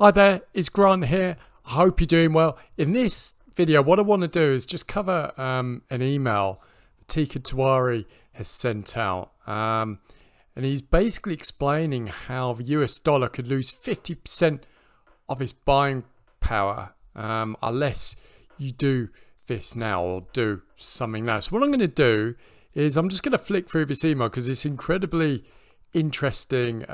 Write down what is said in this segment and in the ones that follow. Hi there, it's Grant here. I hope you're doing well. In this video, what I want to do is just cover an email Teeka Tiwari has sent out. And he's basically explaining how the US dollar could lose 50% of its buying power unless you do this now or do something now. So what I'm going to do is I'm just going to flick through this email because it's incredibly interesting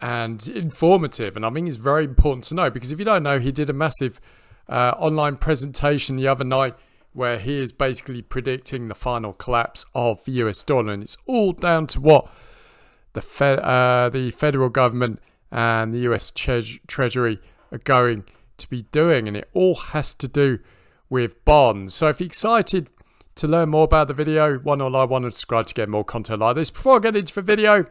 and informative, and I think it's very important to know, because if you don't know, he did a massive online presentation the other night where he is basically predicting the final collapse of the US dollar, and it's all down to what the federal government and the US Treasury are going to be doing, and it all has to do with bonds. So if you're excited to learn more about the video, why not like, why not subscribe to get more content like this. Before I get into the video,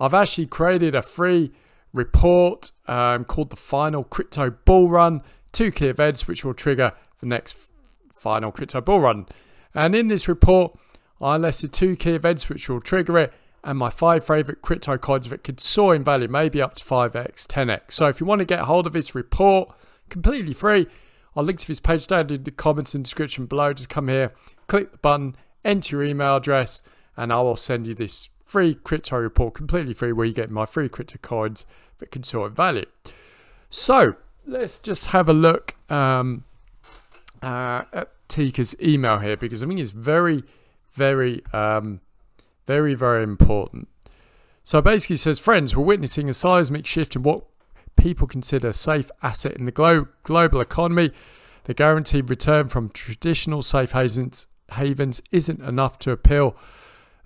I've actually created a free report called The Final Crypto Bull Run, 2 key events which will trigger the next final crypto bull run. And in this report, I listed 2 key events which will trigger it and my 5 favorite crypto coins that could soar in value, maybe up to 5x, 10x. So if you want to get hold of this report completely free, I'll link to this page down in the comments and description below. Just come here, click the button, enter your email address, and I will send you this free crypto report completely free, where you get my free crypto coins that can sort of value. So let's just have a look at Teeka's email here, because I think it's very, very important. So basically it says, friends, we're witnessing a seismic shift in what people consider a safe asset in the global economy. The guaranteed return from traditional safe havens isn't enough to appeal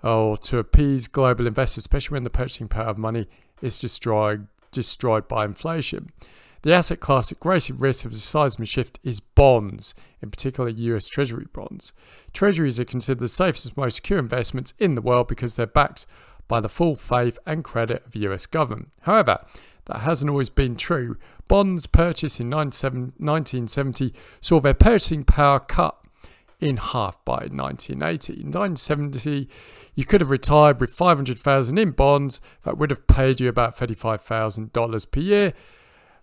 or to appease global investors, especially when the purchasing power of money is destroyed by inflation. The asset class at greatest risk of the seismic shift is bonds, in particular US Treasury bonds. Treasuries are considered the safest, most secure investments in the world because they're backed by the full faith and credit of the US government. However, that hasn't always been true. Bonds purchased in 1970 saw their purchasing power cut in half by 1980. In 1970, you could have retired with $500,000 in bonds. That would have paid you about $35,000 per year.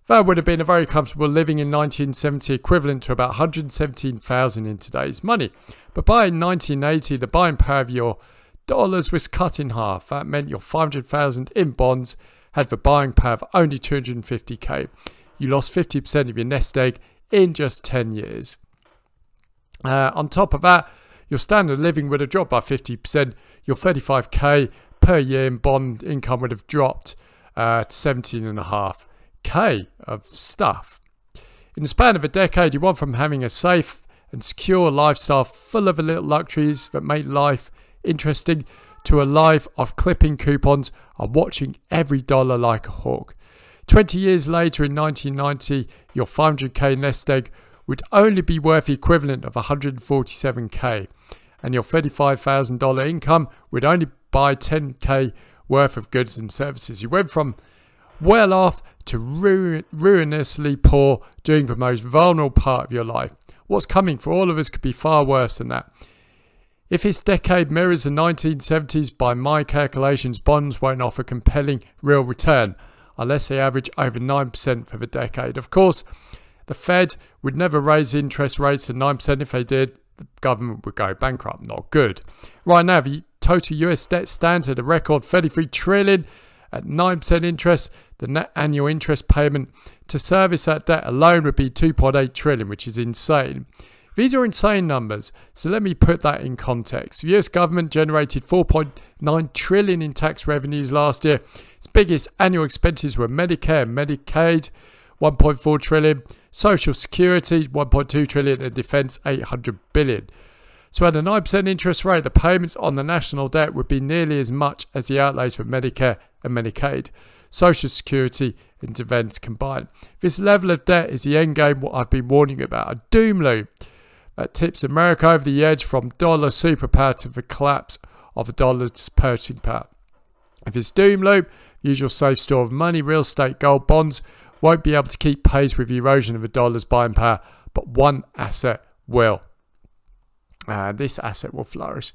That would have been a very comfortable living in 1970, equivalent to about $117,000 in today's money. But by 1980, the buying power of your dollars was cut in half. That meant your $500,000 in bonds had the buying power of only $250K. You lost 50% of your nest egg in just 10 years. On top of that, your standard of living would have dropped by 50%. Your $35K per year in bond income would have dropped to $17.5K of stuff. In the span of a decade, you went from having a safe and secure lifestyle full of little luxuries that made life interesting to a life of clipping coupons and watching every dollar like a hawk. 20 years later, in 1990, your $500K nest egg would only be worth the equivalent of $147K, and your $35,000 income would only buy $10K worth of goods and services. You went from well off to ruinously poor, doing the most vulnerable part of your life. What's coming for all of us could be far worse than that. If this decade mirrors the 1970s, by my calculations, bonds won't offer compelling real return unless they average over 9% for the decade. Of course, the Fed would never raise interest rates to 9%. If they did, the government would go bankrupt. Not good. Right now, the total US debt stands at a record $33 trillion at 9% interest. The net annual interest payment to service that debt alone would be $2.8 trillion, which is insane. These are insane numbers, so let me put that in context. The US government generated $4.9 trillion in tax revenues last year. Its biggest annual expenses were Medicare and Medicaid, $1.4 trillion, Social Security, $1.2 trillion, and Defense, $800 billion. So at a 9% interest rate, the payments on the national debt would be nearly as much as the outlays for Medicare and Medicaid, Social Security, and Defense combined. This level of debt is the end game, what I've been warning about, a doom loop that tips America over the edge from dollar superpower to the collapse of the dollar's purchasing power. If it's doom loop, usual safe store of money, real estate, gold, bonds, won't be able to keep pace with the erosion of the dollar's buying power, but one asset will. This asset will flourish.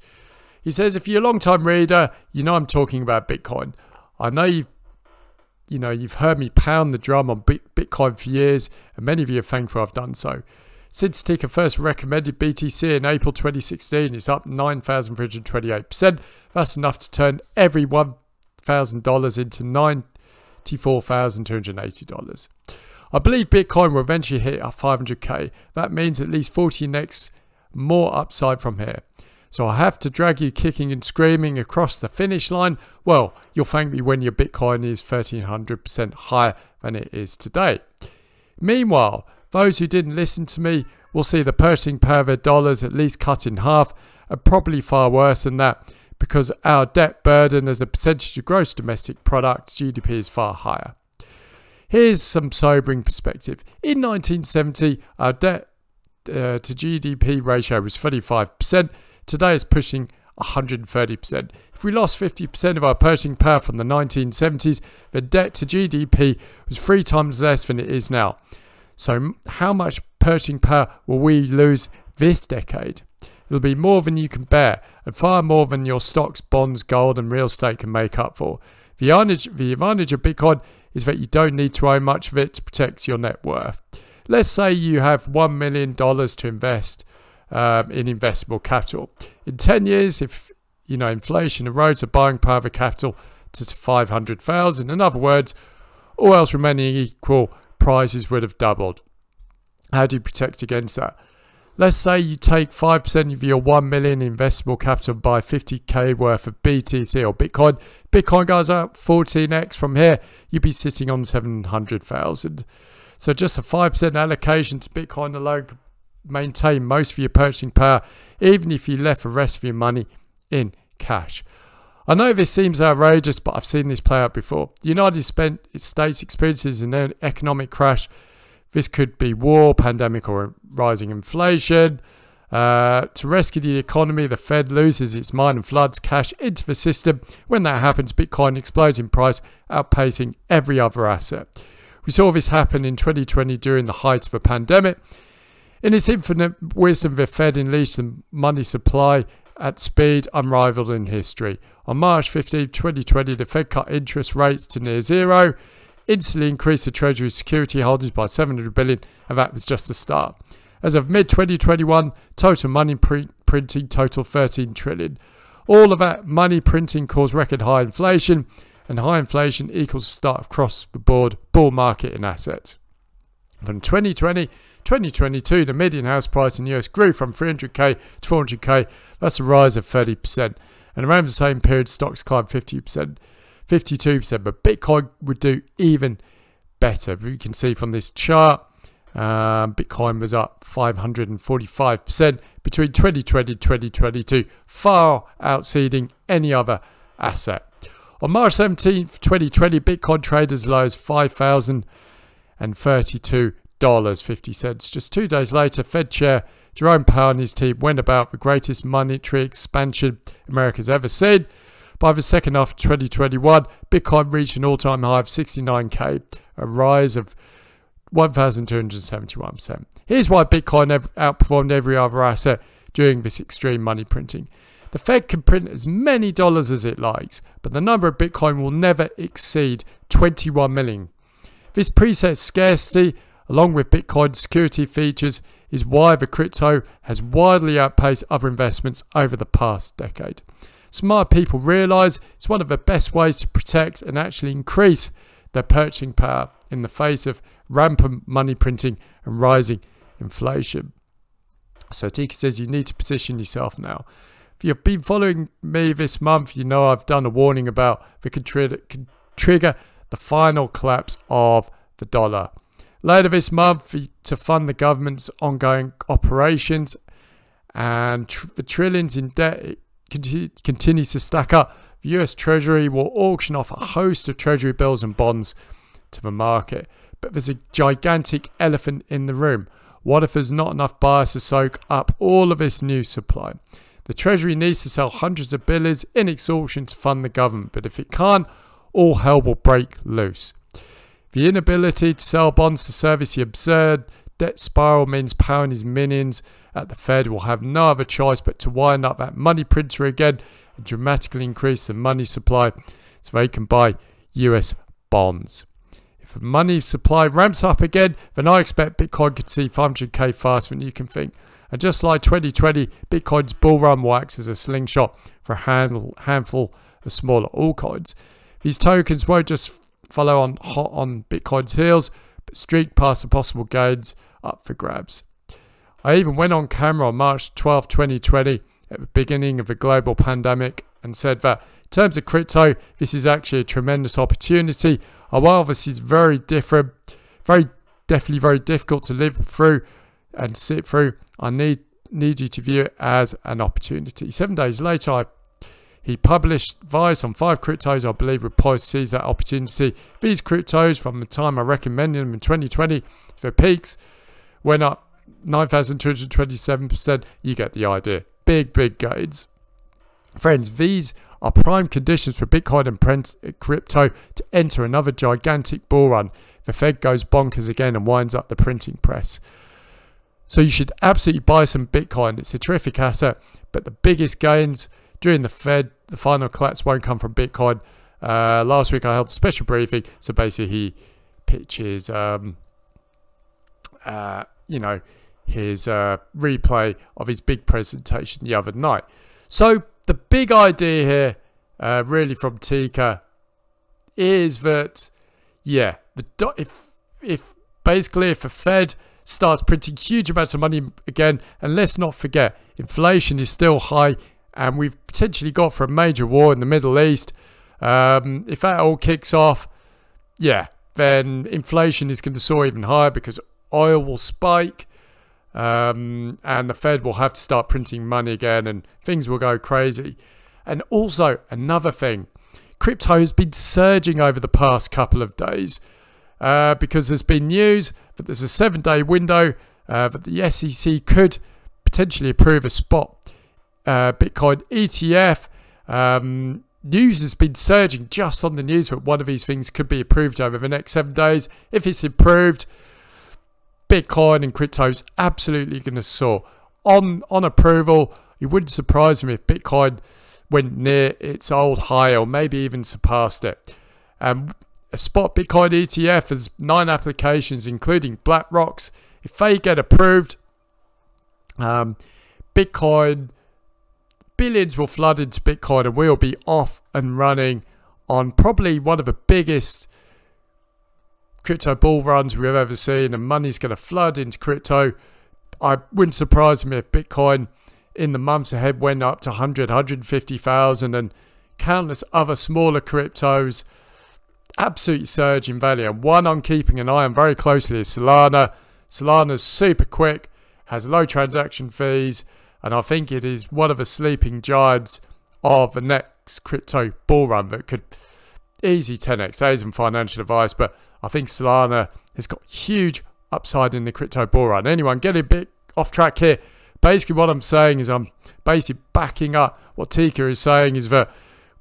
He says, if you're a long-time reader, you know I'm talking about Bitcoin. I know you've you know, you've heard me pound the drum on Bitcoin for years, and many of you are thankful I've done so. Since Teeka first recommended BTC in April 2016, it's up 9,328%. That's enough to turn every $1,000 into $94,280. I believe Bitcoin will eventually hit 500k. That means at least 40x more upside from here. So I have to drag you kicking and screaming across the finish line. Well, you'll thank me when your Bitcoin is 1,300% higher than it is today. Meanwhile, those who didn't listen to me will see the purchasing power of their dollars at least cut in half, and probably far worse than that, because our debt burden as a percentage of gross domestic product, GDP, is far higher. Here's some sobering perspective. In 1970, our debt to GDP ratio was 35%. Today it's pushing 130%. If we lost 50% of our purchasing power from the 1970s, the debt to GDP was 3 times less than it is now. So how much purchasing power will we lose this decade? It'll be more than you can bear, and far more than your stocks, bonds, gold and real estate can make up for. The advantage of Bitcoin is that you don't need to own much of it to protect your net worth. Let's say you have $1 million to invest in investable capital. In 10 years, if you know inflation erodes the buying power of capital to 500,000, in other words, all else remaining equal, prices would have doubled. How do you protect against that? Let's say you take 5% of your 1 million investable capital and buy 50k worth of BTC or Bitcoin. Bitcoin goes up 14x from here, you'd be sitting on 700,000. So just a 5% allocation to Bitcoin alone could maintain most of your purchasing power, even if you left the rest of your money in cash. I know this seems outrageous, but I've seen this play out before. The United States experiences an economic crash. This could be war, pandemic, or rising inflation. To rescue the economy, the Fed loses its mind and floods cash into the system. When that happens, Bitcoin explodes in price, outpacing every other asset. We saw this happen in 2020 during the height of the pandemic. In its infinite wisdom, the Fed unleashed the money supply at speed unrivaled in history. On March 15, 2020, the Fed cut interest rates to near zero, instantly increased the Treasury's security holdings by $700 billion, and that was just the start. As of mid-2021, total money printing totaled $13 trillion. All of that money printing caused record high inflation, and high inflation equals the start across the board bull market in assets. From 2020 to 2022, the median house price in the US grew from 300k to 400k. That's a rise of 30%. And around the same period, stocks climbed 50%, 52%. But Bitcoin would do even better. You can see from this chart, Bitcoin was up 545% between 2020 and 2022, far outseeding any other asset. On March 17th, 2020, Bitcoin traded as low as $5,032.50. Just 2 days later, Fed Chair Jerome Powell and his team went about the greatest monetary expansion America's ever seen. By the second half of 2021, Bitcoin reached an all-time high of 69k, a rise of 1,271%. Here's why Bitcoin outperformed every other asset during this extreme money printing. The Fed can print as many dollars as it likes, but the number of Bitcoin will never exceed 21 million. This preset scarcity, along with Bitcoin's security features, is why the crypto has widely outpaced other investments over the past decade. Smart people realize it's one of the best ways to protect and actually increase their purchasing power in the face of rampant money printing and rising inflation. So Teeka says you need to position yourself now. If you've been following me this month, you know I've done a warning about that could trigger the final collapse of the dollar. Later this month, to fund the government's ongoing operations and the trillions in debt it continues to stack up, the US Treasury will auction off a host of Treasury bills and bonds to the market. But there's a gigantic elephant in the room. What if there's not enough buyers to soak up all of this new supply? The Treasury needs to sell hundreds of billions in exhaustion to fund the government, but if it can't, all hell will break loose. The inability to sell bonds to service the absurd debt spiral means Powell and his minions at the Fed will have no other choice but to wind up that money printer again and dramatically increase the money supply so they can buy US bonds. If money supply ramps up again, then I expect Bitcoin could see 500k faster than you can think. And just like 2020, Bitcoin's bull run will act as a slingshot for a handful of smaller altcoins. These tokens won't just follow on hot on Bitcoin's heels, but streak past the possible gains up for grabs. I even went on camera on March 12, 2020, at the beginning of the global pandemic, and said that in terms of crypto, this is actually a tremendous opportunity. And while this is very different, very difficult to live through and sit through, I need you to view it as an opportunity. 7 days later, he published advice on 5 cryptos I believe would poised to seize that opportunity. These cryptos, from the time I recommended them in 2020, their peaks went up 9,227%. You get the idea. Big gains. Friends, these are prime conditions for Bitcoin and crypto to enter another gigantic bull run. The Fed goes bonkers again and winds up the printing press. So you should absolutely buy some Bitcoin. It's a terrific asset, but the biggest gains during the Fed, the final collapse, won't come from Bitcoin. Last week I held a special briefing, so basically he pitches you know, his replay of his big presentation the other night. So the big idea here, really from Teeka, is that, yeah, if the Fed starts printing huge amounts of money again, and let's not forget, inflation is still high, and we've potentially got for a major war in the Middle East. If that all kicks off, yeah, then inflation is going to soar even higher because oil will spike, and the Fed will have to start printing money again and things will go crazy. And also another thing, crypto has been surging over the past couple of days because there's been news that there's a 7-day window that the SEC could potentially approve a spot Bitcoin ETF. News has been surging just on the news that one of these things could be approved over the next 7 days. If it's approved, Bitcoin and crypto is absolutely going to soar. On approval, it wouldn't surprise me if Bitcoin went near its old high or maybe even surpassed it. A spot Bitcoin ETF has 9 applications, including BlackRock's. If they get approved, Bitcoin, billions will flood into Bitcoin and we'll be off and running on probably one of the biggest crypto bull runs we've ever seen, and money's going to flood into crypto. I wouldn't surprise me if Bitcoin in the months ahead went up to 100, 150,000 and countless other smaller cryptos. Absolute surge in value. And one I'm keeping an eye on very closely is Solana. Solana's super quick, has low transaction fees, and I think it is one of the sleeping giants of the next crypto bull run that could easy 10x. That isn't financial advice, but I think Solana has got huge upside in the crypto bull run. Anyway, I'm getting a bit off track here. Basically what I'm saying is I'm basically backing up what Teeka is saying, is that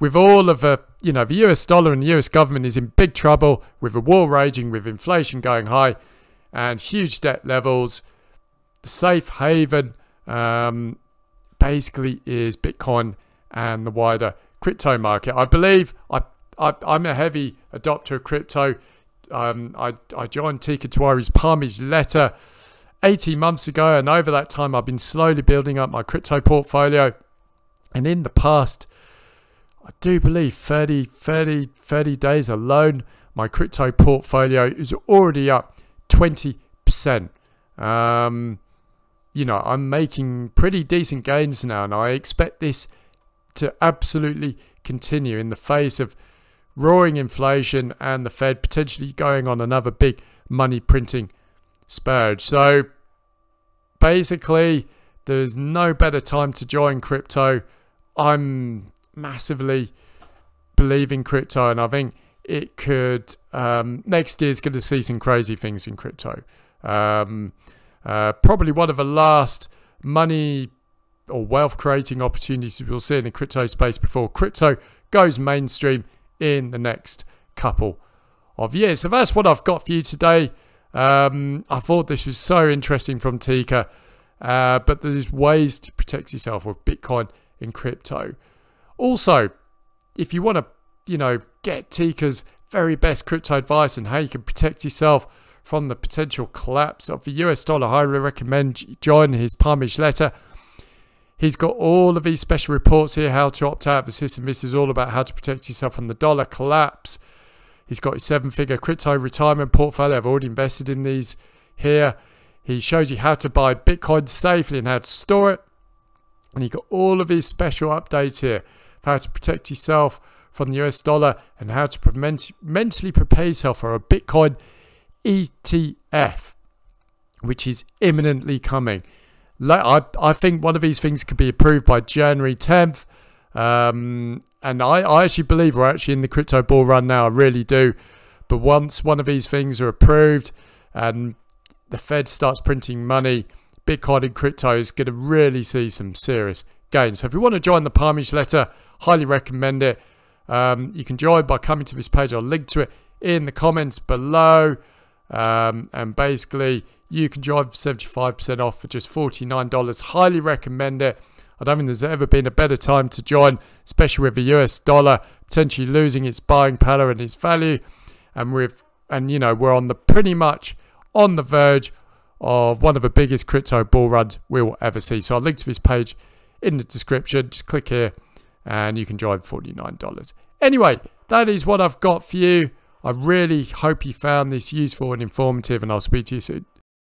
with all of the, you know, the US dollar and the US government is in big trouble with the war raging, with inflation going high and huge debt levels, the safe haven basically is Bitcoin and the wider crypto market. I believe I'm a heavy adopter of crypto. I joined Teeka Tiwari's Palm Beach Letter 18 months ago, and over that time I've been slowly building up my crypto portfolio. And in the past, I do believe 30 days alone, my crypto portfolio is already up 20%. You know, I'm making pretty decent gains now, and I expect this to absolutely continue in the face of roaring inflation and the Fed potentially going on another big money printing spurge. So basically there's no better time to join crypto. I'm massively believing crypto, and I think it could next year is going to see some crazy things in crypto. Probably one of the last money or wealth creating opportunities we'll see in the crypto space before crypto goes mainstream in the next couple of years. So that's what I've got for you today. I thought this was so interesting from Teeka, but there's ways to protect yourself with Bitcoin and crypto. Also, if you want to, you know, get Teeka's very best crypto advice and how you can protect yourself from the potential collapse of the US dollar. I highly recommend joining his Palm Beach Letter. He's got all of these special reports here, how to opt out of the system. This is all about how to protect yourself from the dollar collapse. He's got his 7-figure crypto retirement portfolio. I've already invested in these here. He shows you how to buy Bitcoin safely and how to store it. And you've got all of these special updates here of how to protect yourself from the US dollar and how to mentally prepare yourself for a Bitcoin ETF, which is imminently coming. I think one of these things could be approved by January 10th. And I actually believe we're actually in the crypto bull run now. I really do. But once one of these things are approved and the Fed starts printing money, Bitcoin and crypto is going to really see some serious gains. So if you want to join the Palm Beach Letter, highly recommend it. You can join by coming to this page. I'll link to it in the comments below. And basically you can join for 75% off for just $49. Highly recommend it. I don't think there's ever been a better time to join, especially with the US dollar potentially losing its buying power and its value, and you know, we're on the pretty much on the verge of one of the biggest crypto bull runs we will ever see. So I'll link to this page in the description. Just click here and you can join for $49. Anyway, that is what I've got for you. I really hope you found this useful and informative, and I'll speak to you soon.